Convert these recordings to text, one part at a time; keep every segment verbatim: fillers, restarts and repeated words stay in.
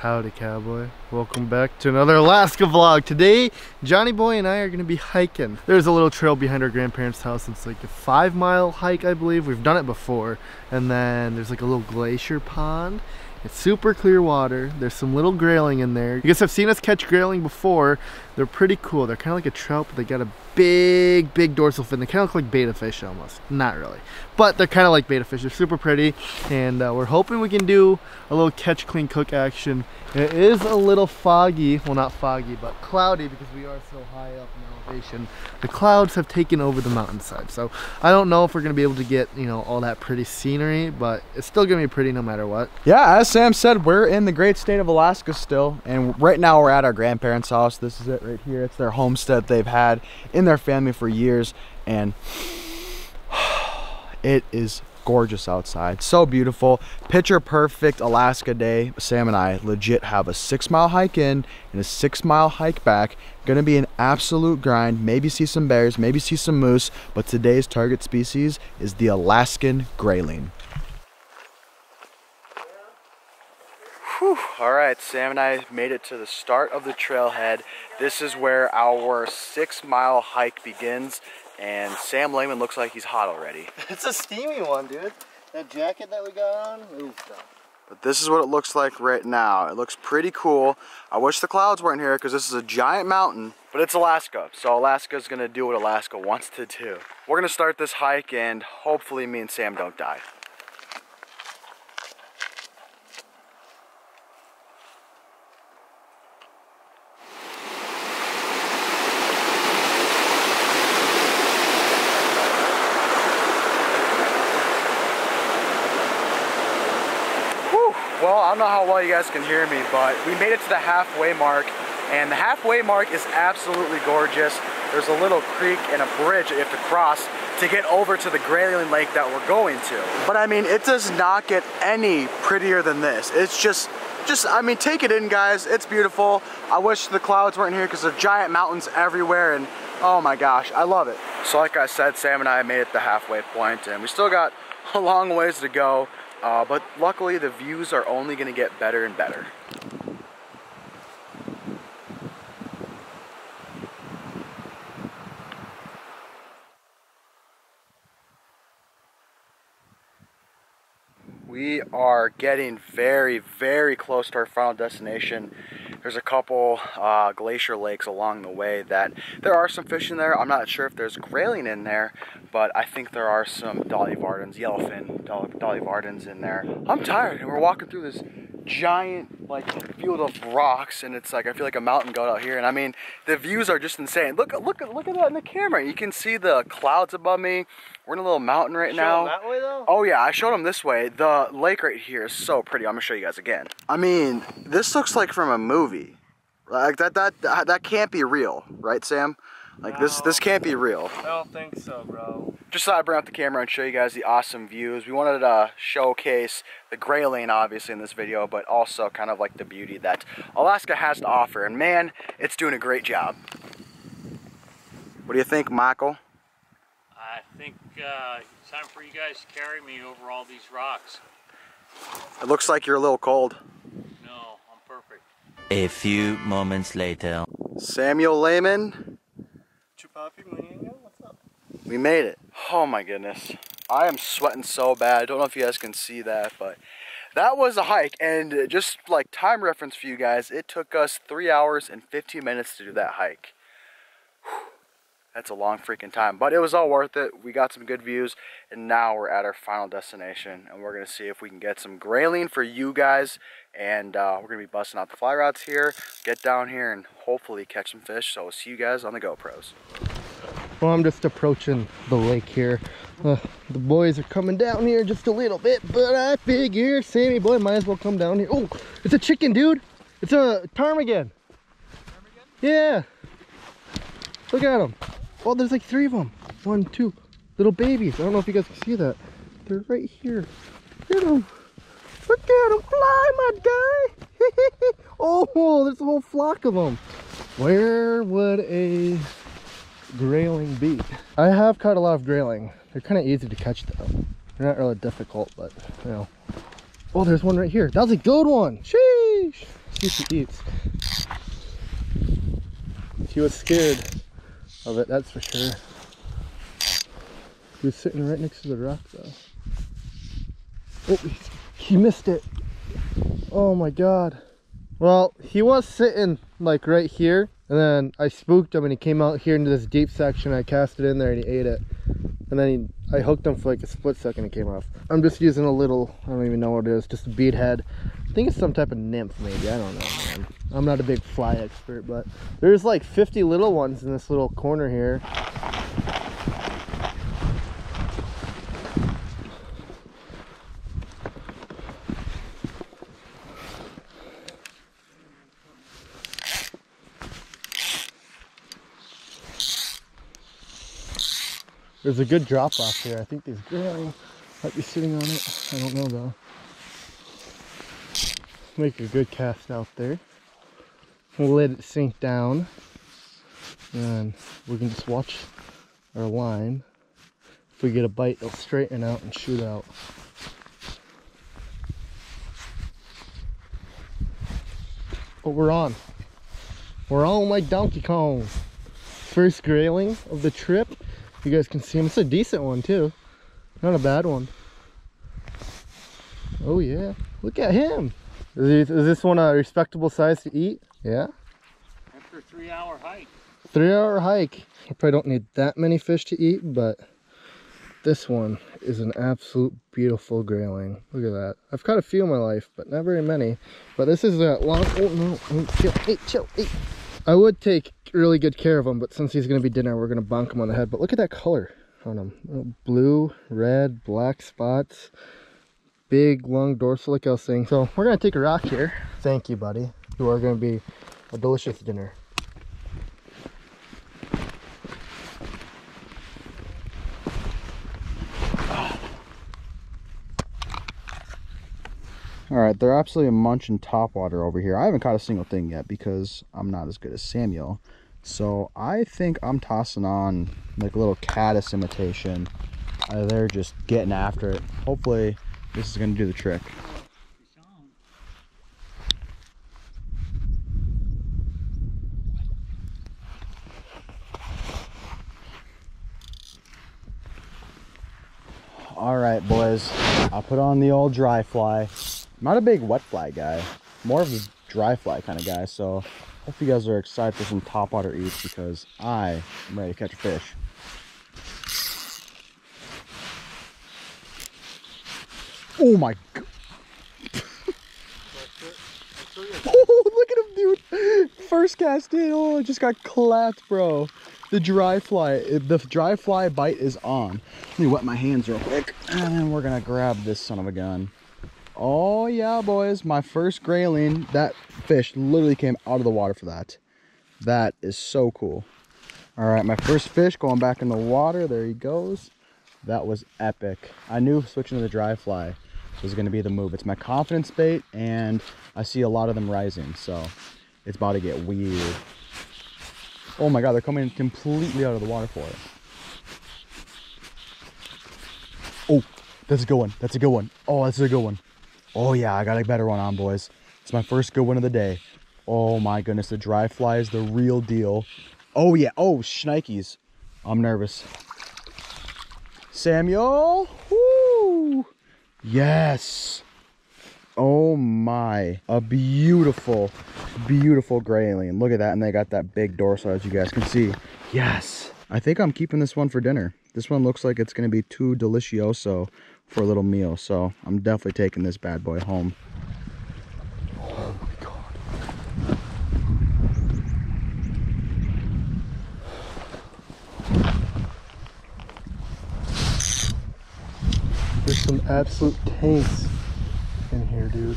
Howdy cowboy, welcome back to another Alaska vlog. Today Johnny Boy and I are going to be hiking. There's a little trail behind our grandparents' house. It's like a five mile hike, I believe. We've done it before. And then there's like a little glacier pond. It's super clear water. There's some little grayling in there. You guys have seen us catch grayling before. They're pretty cool. They're kind of like a trout, but they got a big, big dorsal fin. They kind of look like betta fish almost. Not really, but they're kind of like betta fish. They're super pretty, and uh, we're hoping we can do a little catch, clean, cook action. It is a little foggy. Well, not foggy, but cloudy because we are so high up in elevation. The clouds have taken over the mountainside, so I don't know if we're going to be able to get, you know, all that pretty scenery, but it's still going to be pretty no matter what. Yeah, as Sam said, we're in the great state of Alaska still, and right now we're at our grandparents' house. This is it right here. It's their homestead they've had in their family for years, and it is gorgeous outside. So beautiful, picture perfect Alaska day. Sam and I legit have a six mile hike in and a six mile hike back. Gonna be an absolute grind. Maybe see some bears, maybe see some moose, but today's target species is the Alaskan grayling. Whew. All right, Sam and I made it to the start of the trailhead. This is where our six mile hike begins, and Sam Layman looks like he's hot already. It's a steamy one, dude. That jacket that we got on, ooh, but this is what it looks like right now. It looks pretty cool. I wish the clouds weren't here because this is a giant mountain, but it's Alaska. So Alaska's gonna do what Alaska wants to do. We're gonna start this hike and hopefully me and Sam don't die. Well, I don't know how well you guys can hear me, but we made it to the halfway mark, and the halfway mark is absolutely gorgeous. There's a little creek and a bridge that you have to cross to get over to the grayling lake that we're going to. But I mean, it does not get any prettier than this. It's just, just I mean, take it in, guys. It's beautiful. I wish the clouds weren't here because there are giant mountains everywhere, and oh my gosh, I love it. So like I said, Sam and I made it the halfway point, and we still got a long ways to go. Uh, but luckily the views are only going to get better and better. We are getting very, very close to our final destination. There's a couple uh, glacier lakes along the way that there are some fish in there. I'm not sure if there's grayling in there, but I think there are some Dolly Vardens, yellowfin, Dolly, Dolly Vardens in there. I'm tired, and we're walking through this giant like field of rocks, and it's like I feel like a mountain goat out here. And I mean, the views are just insane. Look, look, look at that in the camera. You can see the clouds above me. We're in a little mountain right now. Show them that way though? Oh yeah, I showed them this way. The lake right here is so pretty. I'm gonna show you guys again. I mean, this looks like from a movie. Like that, that, that, that can't be real, right, Sam? Like no, this, this can't be real. I don't think so, bro. Just thought I'd bring out the camera and show you guys the awesome views. We wanted to showcase the grayling, obviously, in this video, but also kind of like the beauty that Alaska has to offer. And man, it's doing a great job. What do you think, Michael? I think uh, it's time for you guys to carry me over all these rocks. It looks like you're a little cold. No, I'm perfect. A few moments later. Samuel Layman. What's up? We made it. Oh my goodness. I am sweating so bad. I don't know if you guys can see that, but that was a hike. And just like time reference for you guys, it took us three hours and fifteen minutes to do that hike. Whew. That's a long freaking time, but it was all worth it. We got some good views, and now we're at our final destination, and we're gonna see if we can get some grayling for you guys. And uh, we're gonna be busting out the fly rods here, get down here, and hopefully catch some fish. So we'll see you guys on the GoPros. Well, I'm just approaching the lake here. Uh, the boys are coming down here just a little bit, but I figure Sammy boy might as well come down here. Oh, it's a chicken, dude. It's a ptarmigan. Ptarmigan? Yeah. Look at him. Well, there's like three of them. One, two. Little babies. I don't know if you guys can see that. They're right here. Look at them. Look at them fly, my guy. Oh, there's a whole flock of them. Where would a grayling be? I have caught a lot of grayling. They're kind of easy to catch, though. They're not really difficult, but, you know. Oh, there's one right here. That was a good one. Sheesh. He eats. He was scared of it, that's for sure. He was sitting right next to the rock though. Oh, he missed it. Oh my god. Well, he was sitting like right here, and then I spooked him and he came out here into this deep section. I cast it in there and he ate it. And then he, I hooked him for like a split second and it came off. I'm just using a little, I don't even know what it is, just a bead head. I think it's some type of nymph maybe, I don't know, man. I'm not a big fly expert, but there's like fifty little ones in this little corner here. There's a good drop off here. I think these grayling might be sitting on it. I don't know though. Make a good cast out there. We'll let it sink down. And we can just watch our line. If we get a bite, it'll straighten out and shoot out. But we're on. We're on like Donkey Kong. First grayling of the trip. You guys can see him. It's a decent one too, not a bad one. Oh yeah, look at him. Is this one a respectable size to eat? Yeah. After a three-hour hike. Three-hour hike. I probably don't need that many fish to eat, but this one is an absolute beautiful grayling. Look at that. I've caught a few in my life, but not very many. But this is that long. Oh no! Oh, chill, hey, chill, hey. I would take really good care of him, but since he's going to be dinner, we're going to bonk him on the head. But look at that color on him. Blue, red, black spots. Big, long dorsal, like I was saying. So we're going to take a rock here. Thank you, buddy. You are going to be a delicious dinner. All right, they're absolutely munching topwater over here. I haven't caught a single thing yet because I'm not as good as Samuel. So I think I'm tossing on like a little caddis imitation. Uh, they're just getting after it. Hopefully this is gonna do the trick. All right, boys, I'll put on the old dry fly. I'm not a big wet fly guy, more of a dry fly kind of guy, so hope you guys are excited for some topwater eats because I am ready to catch a fish. Oh my god. Oh, look at him, dude. First cast in. Oh, I just got clapped, bro. The dry fly, the dry fly bite is on. Let me wet my hands real quick and then we're gonna grab this son of a gun. Oh yeah, boys, my first grayling. That fish literally came out of the water for that. That is so cool. All right, my first fish going back in the water. There he goes. That was epic. I knew switching to the dry fly was going to be the move. It's my confidence bait, and I see a lot of them rising, so it's about to get weird. Oh my god, they're coming completely out of the water for it. Oh, that's a good one. That's a good one. Oh, that's a good one. Oh yeah, I got a better one on, boys. It's my first good one of the day. Oh my goodness, the dry fly is the real deal. Oh yeah, oh, shnikes. I'm nervous. Samuel, woo! Yes. Oh my, a beautiful, beautiful grayling. Look at that, and they got that big dorsal as you guys can see. Yes, I think I'm keeping this one for dinner. This one looks like it's gonna be too delicioso for a little meal, so I'm definitely taking this bad boy home. Oh my god. There's some absolute tanks in here, dude.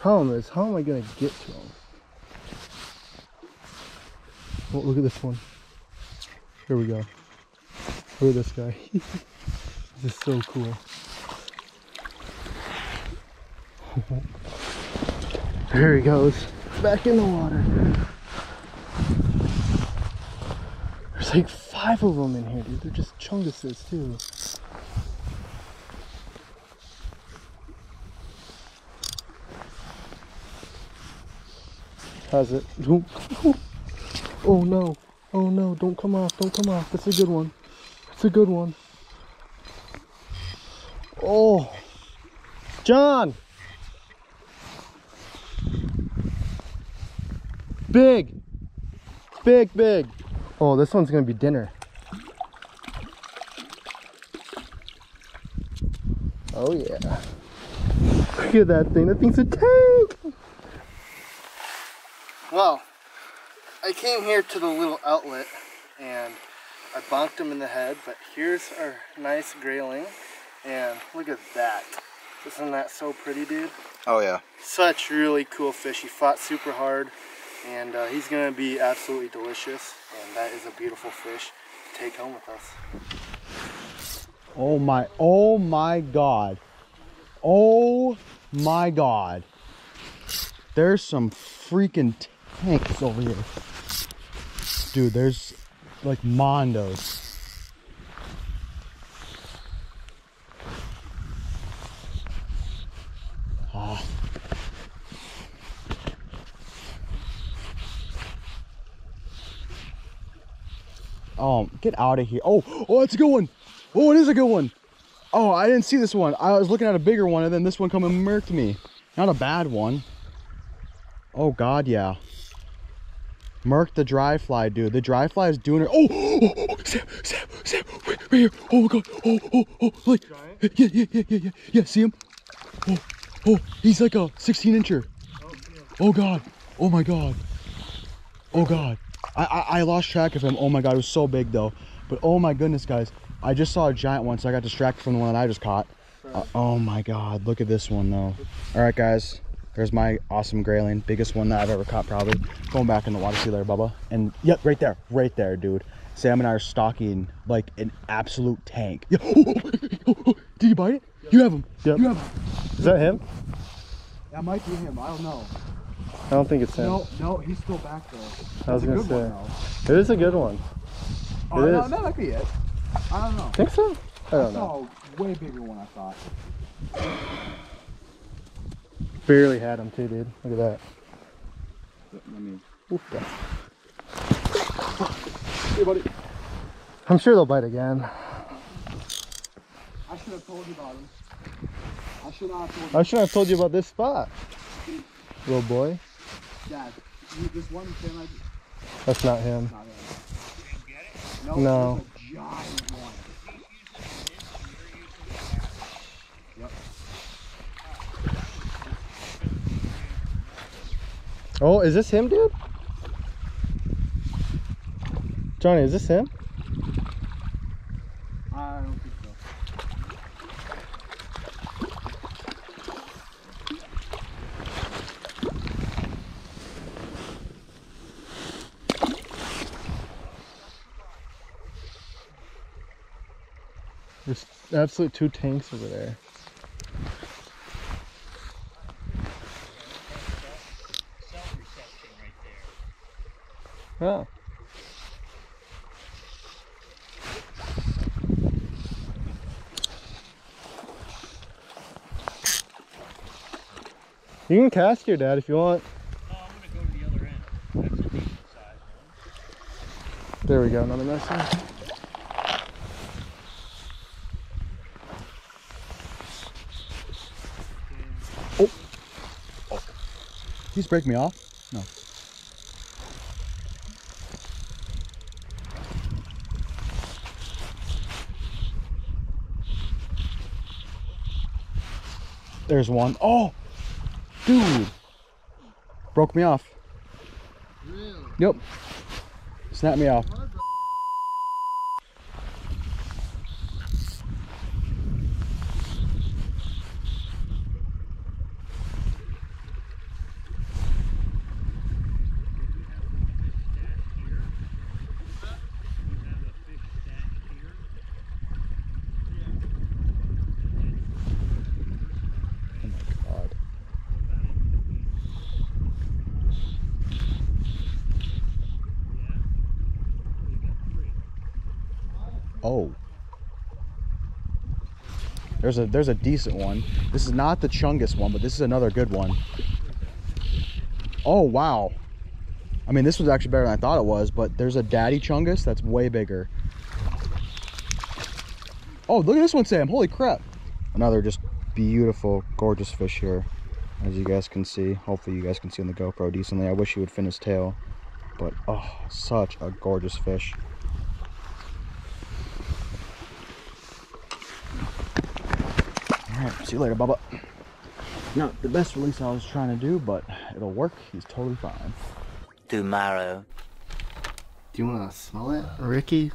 Problem is, how am I gonna get to him? Oh, look at this one. Here we go. Look at this guy. This is so cool. There he goes. Back in the water. There's like five of them in here, dude. They're just chunguses too. Has it? Oh no! Oh no! Don't come off! Don't come off! That's a good one. That's a good one. Oh, John! Big, big, big. Oh, this one's gonna be dinner. Oh yeah! Look at that thing. That thing's a tank. Well, I came here to the little outlet and I bonked him in the head, but here's our nice grayling, and look at that. Isn't that so pretty, dude? Oh yeah. Such really cool fish. He fought super hard, and uh, he's gonna be absolutely delicious, and that is a beautiful fish to take home with us. Oh my, oh my God. Oh my God. There's some freaking tanks over here, dude. There's like mondos. Ah. Um, get out of here. Oh, oh, it's a good one. Oh, it is a good one. Oh, I didn't see this one. I was looking at a bigger one, and then this one come and murked me. Not a bad one. Oh God, yeah. Murk the dry fly, dude. The dry fly is doing it. Oh, oh, oh, Sam, Sam, Sam, right, right here. Oh my God. Oh, oh, oh, like, yeah, yeah, yeah, yeah, yeah, yeah. See him? Oh, oh, he's like a sixteen incher. Oh, yeah. Oh God. Oh my God. Oh God. I, I, I lost track of him. Oh my God, it was so big though. But oh my goodness, guys, I just saw a giant one, so I got distracted from the one that I just caught. Uh, oh my God, look at this one though. All right, guys. There's my awesome grayling, biggest one that I've ever caught probably. Going back in the water, see you later, Bubba. And yep, right there, right there, dude. Sam and I are stalking like an absolute tank. Yeah. Oh, oh, oh, oh. Did you bite it? Yep. You have him. Yep. You have him. Is that him? That might be him. I don't know. I don't think it's him. No, no, he's still back there. That's I was gonna say. One, it is a good one. Oh, it no, is. That might be it. I don't know. Think so? I don't I know. I saw a way bigger one, I thought. Barely had him too, dude. Look at that. Let me... Oof, that. Hey, buddy. I'm sure they'll bite again. I should have told you about him. I should not have told you. I should have told you about this spot, little boy. Dad, you, this one thing I just... That's not him. That's not him. You didn't get it? No. No. It was a giant one. Yep. Oh, is this him, dude? Johnny, is this him? I don't think so. There's absolute two tanks over there. Oh. You can cast your dad if you want. No, I'm gonna go to the other end. That's a decent size one. There we go, another nice one. Oh. Oh. He's breaking me off? No. There's one. Oh, dude, broke me off. Really? Yep, snapped me off. Oh. There's a there's a decent one. This is not the Chungus one, but this is another good one. Oh wow. I mean, this was actually better than I thought it was, but there's a daddy Chungus that's way bigger. Oh, look at this one, Sam. Holy crap. Another just beautiful, gorgeous fish here. As you guys can see, hopefully you guys can see on the GoPro decently. I wish he would fin his tail, but oh, such a gorgeous fish. All right, see you later, Bubba. Not the best release I was trying to do, but it'll work. He's totally fine. Tomorrow. Do you want to smell it, Ricky?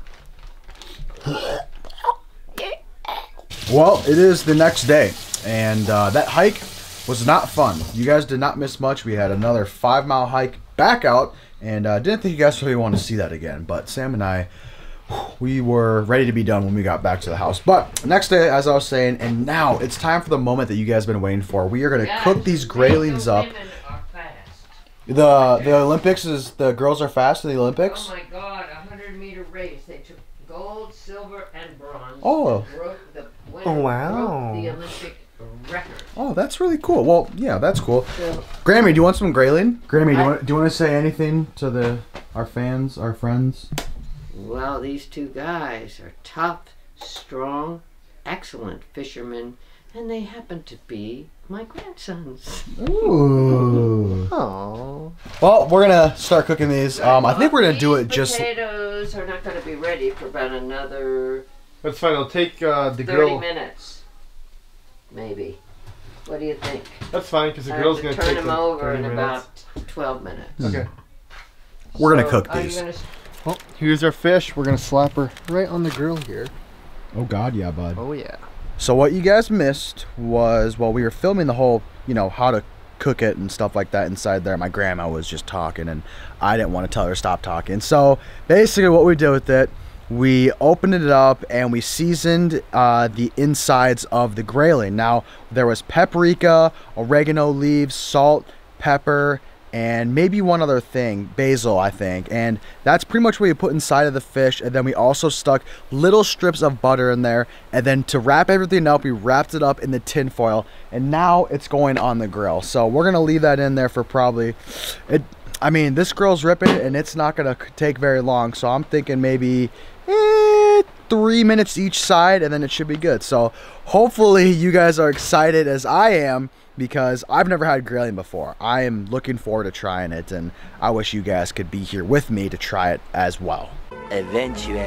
Well, it is the next day, and uh, that hike was not fun. You guys did not miss much. We had another five mile hike back out, and I uh, didn't think you guys really wanted to see that again, but Sam and I, we were ready to be done when we got back to the house. But next day, as I was saying, and now it's time for the moment that you guys have been waiting for. We are going to yeah, cook these graylings up. The the Olympics is, the girls are fast in the Olympics. Oh my God, a hundred meter race. They took gold, silver, and bronze. Oh. And broke the, oh, wow. Broke the Olympic record. Oh, that's really cool. Well, yeah, that's cool. So, Grammy, do you want some grayling? Grammy, do you, want, do you want to say anything to the our fans, our friends? Well, these two guys are tough, strong, excellent fishermen, and they happen to be my grandsons. Ooh. Aww. Well, we're going to start cooking these. Um, I think we're going to do it just... potatoes are not going to be ready for about another... That's fine. It'll take uh, the grill... thirty minutes, maybe. What do you think? That's fine, because the grill's going to take... turn them over in about twelve minutes. Okay. We're going to cook these. Well, here's our fish. We're going to slap her right on the grill here. Oh, God, yeah, bud. Oh, yeah. So what you guys missed was, while we were filming the whole, you know, how to cook it and stuff like that inside there, my grandma was just talking, and I didn't want to tell her to stop talking. So basically what we did with it, we opened it up and we seasoned uh, the insides of the grayling. Now, there was paprika, oregano leaves, salt, pepper, and maybe one other thing, basil, I think. And that's pretty much what you put inside of the fish. And then we also stuck little strips of butter in there. And then to wrap everything up, we wrapped it up in the tin foil. And now it's going on the grill. So we're going to leave that in there for probably... it. I mean, this grill's ripping and it's not going to take very long. So I'm thinking maybe... Eh, three minutes each side, and then it should be good. So hopefully you guys are excited as I am, because I've never had grayling before. I am looking forward to trying it, and I wish you guys could be here with me to try it as well. Eventually.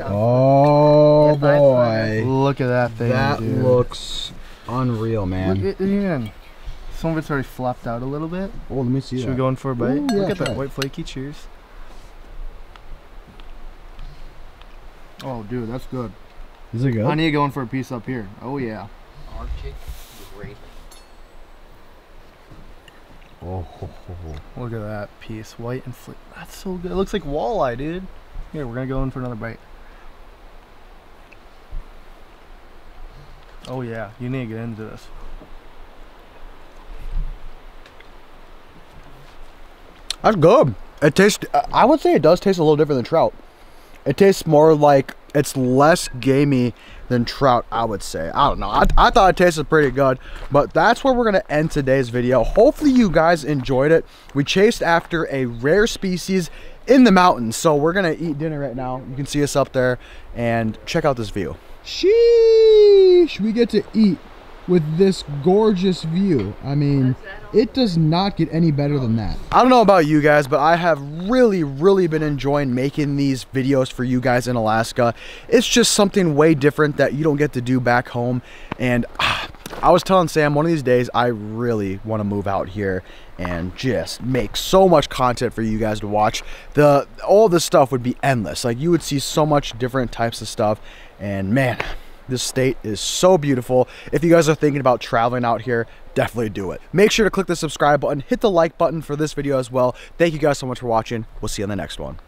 Oh boy. Look at that thing. That dude. Looks unreal, man. Look at it again. Some of it's already flopped out a little bit. Oh, let me see. Should that. we go in for a bite? Ooh, yeah, look at that it. white flaky. Cheers. Oh, dude, that's good. Is it good? I need to go in for a piece up here. Oh, yeah. Arctic Grayling. Oh, ho, ho, ho. Look at that piece. White and flake. That's so good. It looks like walleye, dude. Here, we're going to go in for another bite. Oh, yeah. You need to get into this. That's good. It tastes, I would say it does taste a little different than trout. It tastes more like, it's less gamey than trout, I would say. I don't know. I, I thought it tasted pretty good, but that's where we're going to end today's video. Hopefully you guys enjoyed it. We chased after a rare species in the mountains, so we're going to eat dinner right now. You can see us up there, and check out this view. Sheesh! We get to eat with this gorgeous view. I mean, it does not get any better than that. I don't know about you guys, but I have really, really been enjoying making these videos for you guys in Alaska. It's just something way different that you don't get to do back home. And ah, I was telling Sam, one of these days, I really want to move out here and just make so much content for you guys to watch. The all this stuff would be endless. Like, you would see so much different types of stuff, and man, this state is so beautiful. If you guys are thinking about traveling out here, definitely do it. Make sure to click the subscribe button, hit the like button for this video as well. Thank you guys so much for watching. We'll see you on the next one.